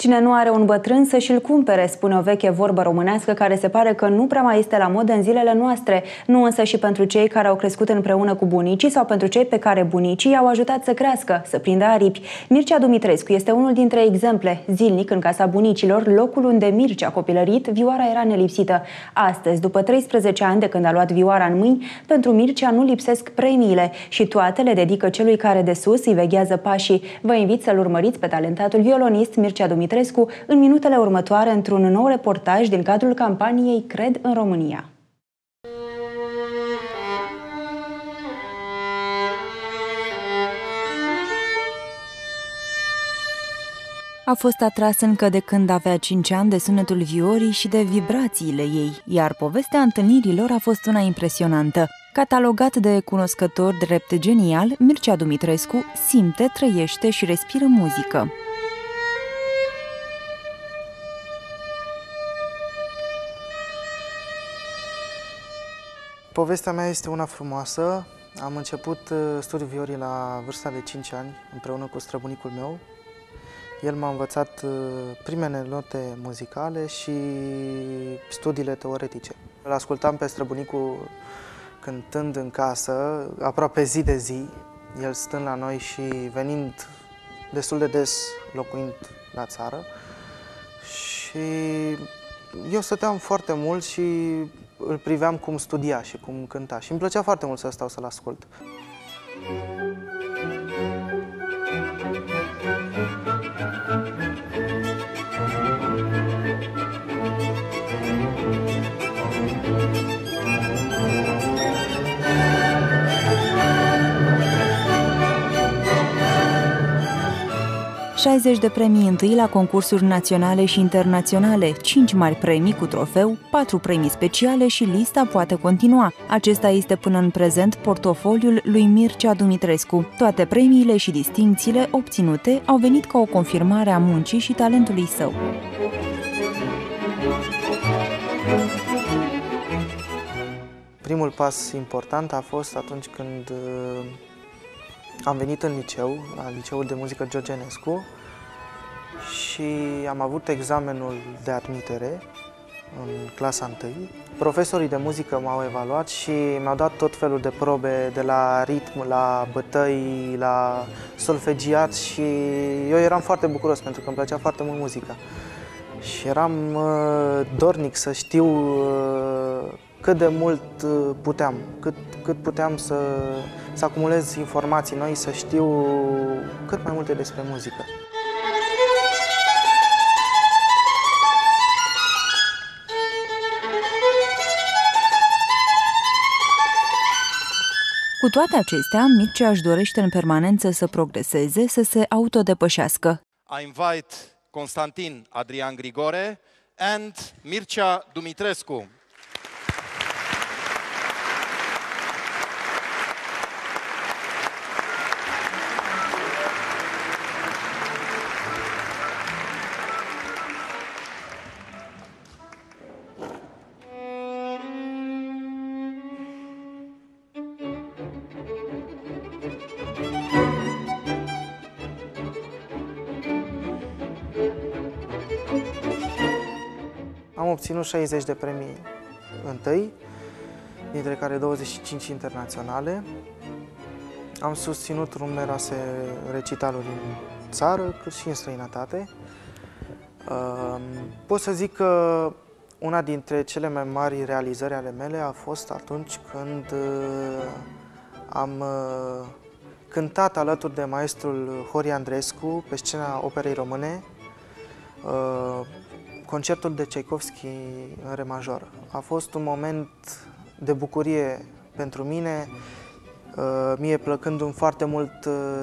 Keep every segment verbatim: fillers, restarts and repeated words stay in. Cine nu are un bătrân să și-l cumpere, spune o veche vorbă românească care se pare că nu prea mai este la modă în zilele noastre, nu însă și pentru cei care au crescut împreună cu bunicii sau pentru cei pe care bunicii i-au ajutat să crească, să prindă aripi. Mircea Dumitrescu este unul dintre exemple. Zilnic în casa bunicilor, locul unde Mircea a copilărit, vioara era nelipsită. Astăzi, după treisprezece ani de când a luat vioara în mâini, pentru Mircea nu lipsesc premiile și toate le dedică celui care de sus îi veghează pașii. Vă invit să-l urmăriți pe talentatul violonist Mircea Dumitrescu în minutele următoare într-un nou reportaj din cadrul campaniei Cred în România. A fost atras încă de când avea cinci ani de sunetul viorii și de vibrațiile ei, iar povestea întâlnirilor a fost una impresionantă. Catalogat de cunoscător drept genial, Mircea Dumitrescu simte, trăiește și respiră muzică. Povestea mea este una frumoasă. Am început studiul viorii la vârsta de cinci ani, împreună cu străbunicul meu. El m-a învățat primele note muzicale și studiile teoretice. Îl ascultam pe străbunicul cântând în casă, aproape zi de zi, el stând la noi și venind destul de des, locuind la țară. Și eu stăteam foarte mult și îl priveam cum studia și cum cânta și îmi plăcea foarte mult să stau să-l ascult. șaizeci de premii întâi la concursuri naționale și internaționale, cinci mari premii cu trofeu, patru premii speciale și lista poate continua. Acesta este până în prezent portofoliul lui Mircea Dumitrescu. Toate premiile și distincțiile obținute au venit ca o confirmare a muncii și talentului său. Primul pas important a fost atunci când am venit în liceu, la Liceul de Muzică George Enescu, și am avut examenul de admitere în clasa întâi. Profesorii de muzică m-au evaluat și mi-au dat tot felul de probe, de la ritm, la bătăi, la solfegiat, și eu eram foarte bucuros pentru că îmi plăcea foarte mult muzica. Și eram uh, dornic să știu uh, cât de mult puteam, cât, cât puteam să, să acumulez informații noi, să știu cât mai multe despre muzică. Cu toate acestea, Mircea își dorește în permanență să progreseze, să se autodepășească. I invite Constantin Adrian Grigore and Mircea Dumitrescu. Am obținut șaizeci de premii întâi, dintre care douăzeci și cinci internaționale. Am susținut numeroase recitaluri în țară, cât și în străinătate. Pot să zic că una dintre cele mai mari realizări ale mele a fost atunci când am cântat alături de maestrul Horia Andreescu pe scena Operei Române concertul de Ceaikovski în re major. A fost un moment de bucurie pentru mine, mie plăcându-mi foarte mult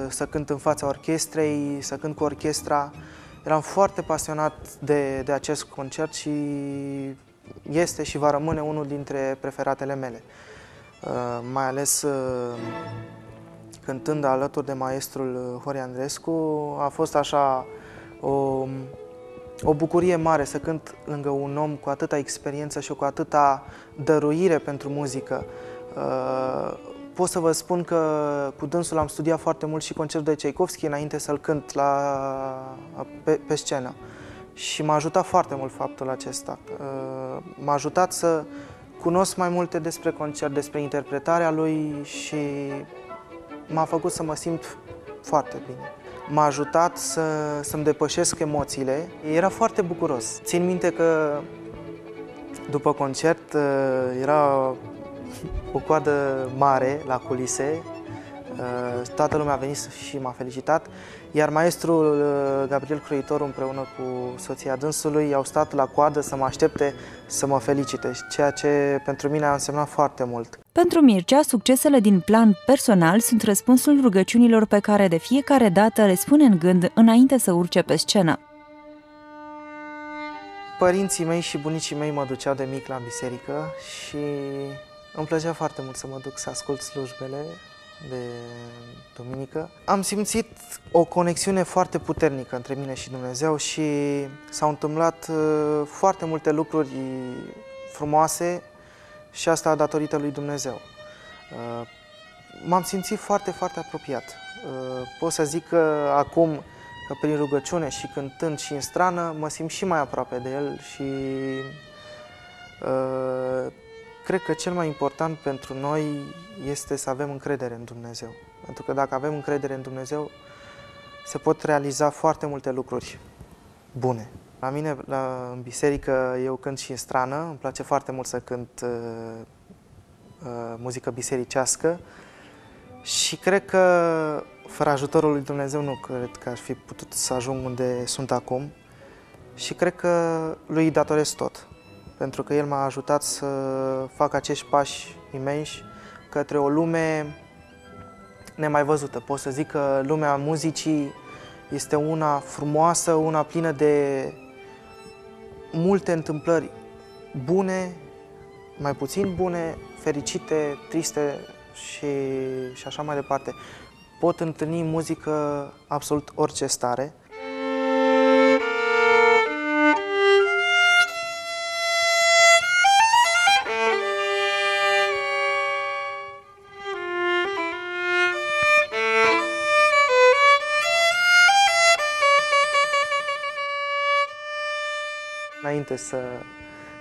să cânt în fața orchestrei, să cânt cu orchestra. Eram foarte pasionat de, de acest concert și este și va rămâne unul dintre preferatele mele. Mai ales cântând alături de maestrul Horia Andreescu, a fost așa o... O bucurie mare să cânt lângă un om cu atâta experiență și cu atâta dăruire pentru muzică. Pot să vă spun că cu dânsul am studiat foarte mult și concertul de Ceaikovski înainte să-l cânt la, pe, pe scenă. și m-a ajutat foarte mult faptul acesta. M-a ajutat să cunosc mai multe despre concert, despre interpretarea lui și m-a făcut să mă simt foarte bine. M-a ajutat să, să-mi depășesc emoțiile. Era foarte bucuros. Țin minte că după concert era o coadă mare la culise. Toată lumea a venit și m-a felicitat, iar maestrul Gabriel Croitoru împreună cu soția dânsului au stat la coadă să mă aștepte să mă felicite, ceea ce pentru mine a însemnat foarte mult. Pentru Mircea, succesele din plan personal sunt răspunsul rugăciunilor pe care de fiecare dată le spune în gând înainte să urce pe scenă. Părinții mei și bunicii mei mă duceau de mic la biserică și îmi plăcea foarte mult să mă duc să ascult slujbele de duminică. Am simțit o conexiune foarte puternică între mine și Dumnezeu și s-au întâmplat foarte multe lucruri frumoase și asta datorită lui Dumnezeu. M-am simțit foarte, foarte apropiat. Pot să zic că acum, că prin rugăciune și cântând și în strană, mă simt și mai aproape de El și cred că cel mai important pentru noi este să avem încredere în Dumnezeu. Pentru că dacă avem încredere în Dumnezeu, se pot realiza foarte multe lucruri bune. La mine, la, în biserică, eu cânt și în strană. Îmi place foarte mult să cânt uh, uh, muzică bisericească. Și cred că, fără ajutorul lui Dumnezeu, nu cred că aș fi putut să ajung unde sunt acum. Și cred că lui îi datorez tot. Pentru că el m-a ajutat să fac acești pași imensi către o lume nemai văzută. Pot să zic că lumea muzicii este una frumoasă, una plină de multe întâmplări bune, mai puțin bune, fericite, triste și, și așa mai departe. Pot întâlni în muzică absolut orice stare. Înainte să,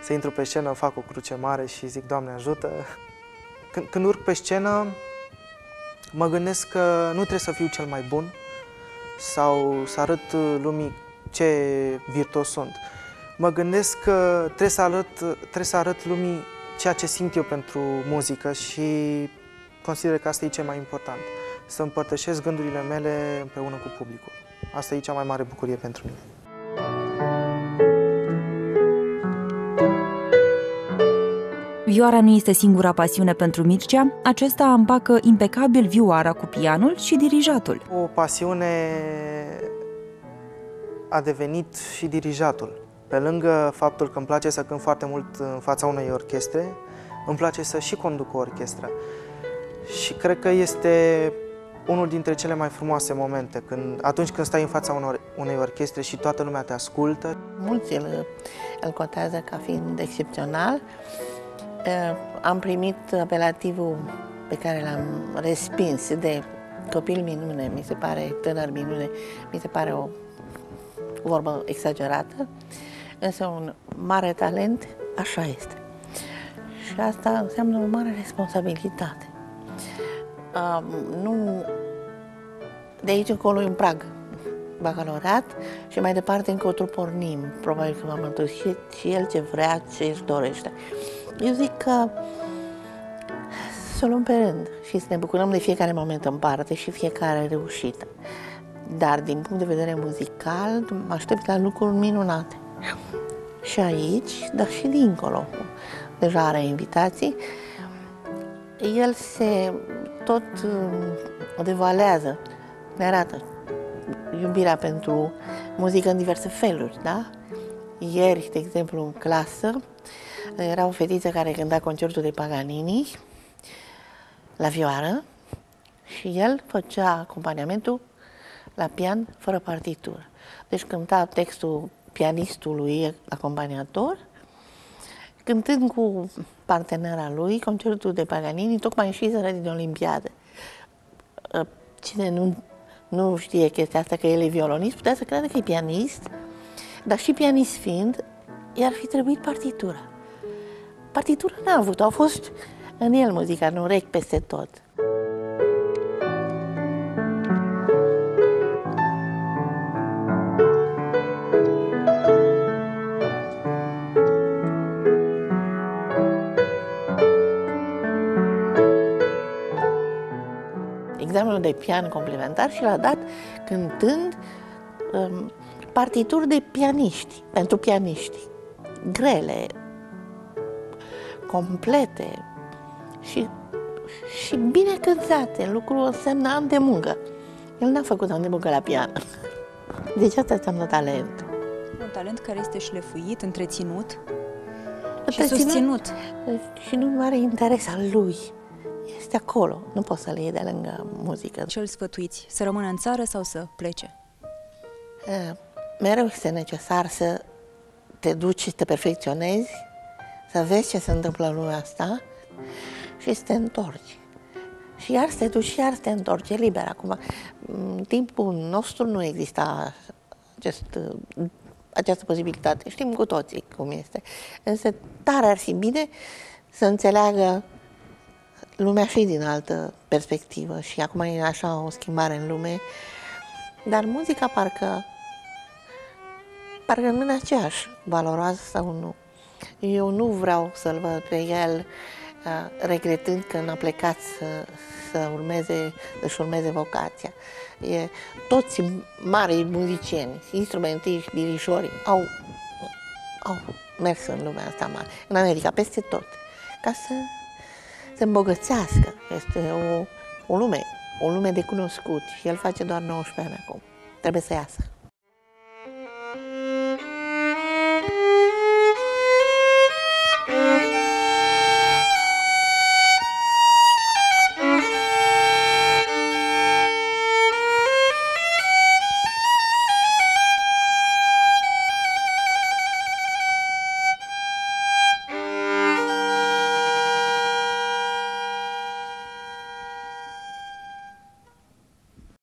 să intru pe scenă, fac o cruce mare și zic, Doamne ajută! Când, când urc pe scenă, mă gândesc că nu trebuie să fiu cel mai bun sau să arăt lumii ce virtuos sunt. Mă gândesc că trebuie să arăt, trebuie să arăt lumii ceea ce simt eu pentru muzică și consider că asta e cel mai important. Să împărtășesc gândurile mele împreună cu publicul. Asta e cea mai mare bucurie pentru mine. Vioara nu este singura pasiune pentru Mircea, acesta împacă impecabil vioara cu pianul și dirijatul. O pasiune a devenit și dirijatul. Pe lângă faptul că îmi place să cânt foarte mult în fața unei orchestre, îmi place să și conduc o orchestră. Și cred că este unul dintre cele mai frumoase momente, când, atunci când stai în fața unei orchestre și toată lumea te ascultă. Mulți îl, îl cotează ca fiind excepțional. Am primit apelativul pe care l-am respins de copil minune, mi se pare tânăr minune, mi se pare o vorbă exagerată, însă un mare talent, așa este. Și asta înseamnă o mare responsabilitate. Nu... De aici încolo e un prag bacalaureat și mai departe încă o pornim, probabil că m-am întâlnit și el ce vrea, ce își dorește. Eu zic că să o luăm pe rând și să ne bucurăm de fiecare moment în parte și fiecare reușită. Dar din punct de vedere muzical, mă aștept la lucruri minunate. Și aici, dar și dincolo. Deja are invitații. El se tot devalează, ne arată iubirea pentru muzică în diverse feluri, da? Ieri, de exemplu, în clasă, era o fetiță care cânta concertul de Paganini la vioară și el făcea acompaniamentul la pian fără partitură. Deci cânta textul pianistului acompaniator, cântând cu partenera lui concertul de Paganini, tocmai ieșiseră din Olimpiadă. Cine nu, nu știe chestia asta, că el e violonist, putea să creadă că e pianist, Dar și pianist fiind, i-ar fi trebuit partitura. Partitura n-a avut, au fost în el muzica, în urechi, peste tot. Examenul de pian complementar și l-a dat cântând um, partituri de pianiști, pentru pianiști, grele, complete și, și bine cântate, lucru însemnant de muncă. El n-a făcut an de muncă la pian. Deci asta înseamnă talent. Un talent care este șlefuit, întreținut, întreținut și susținut. Și nu are interes al lui. Este acolo, nu poți să le iei de lângă muzică. Ce îl sfătuiți? Să rămână în țară sau să plece? Mereu este necesar să te duci și te perfecționezi, să vezi ce se întâmplă în lumea asta și să te întorci. Și iar să te duci și iar să te întorci, e liber. Acum, în timpul nostru nu exista acest, această posibilitate. Știm cu toții cum este. Însă tare ar fi bine să înțeleagă lumea și din altă perspectivă și acum e așa o schimbare în lume, dar muzica parcă parcă rămâne aceeași, valoroasă sau nu. Eu nu vreau să-l văd pe el uh, regretând că n-a plecat să, să urmeze, să-și urmeze vocația. E, toți marii muzicieni, instrumentiști, dirișori au, au mers în lumea asta mare, în America, peste tot, ca să se îmbogățească. Este o, o lume, o lume de cunoscut și el face doar nouăsprezece ani acum. Trebuie să iasă.